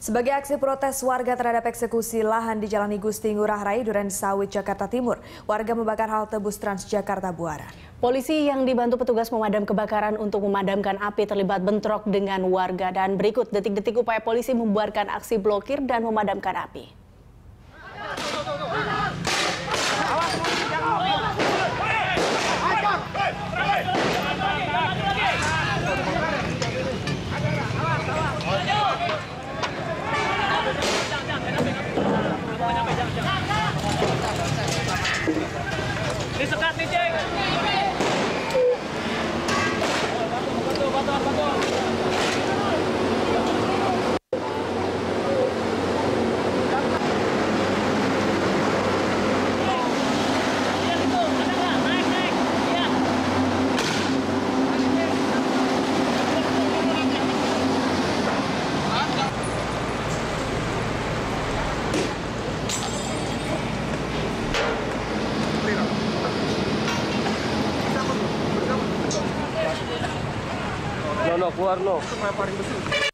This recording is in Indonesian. Sebagai aksi protes warga terhadap eksekusi lahan di Jalan I Gusti Ngurah Rai, Duren Sawit, Jakarta Timur, warga membakar halte bus TransJakarta Buaran. Polisi yang dibantu petugas pemadam kebakaran untuk memadamkan api terlibat bentrok dengan warga. Dan berikut detik-detik upaya polisi membuarkan aksi blokir dan memadamkan api. Disekat nih, Ceng. No, keluar no.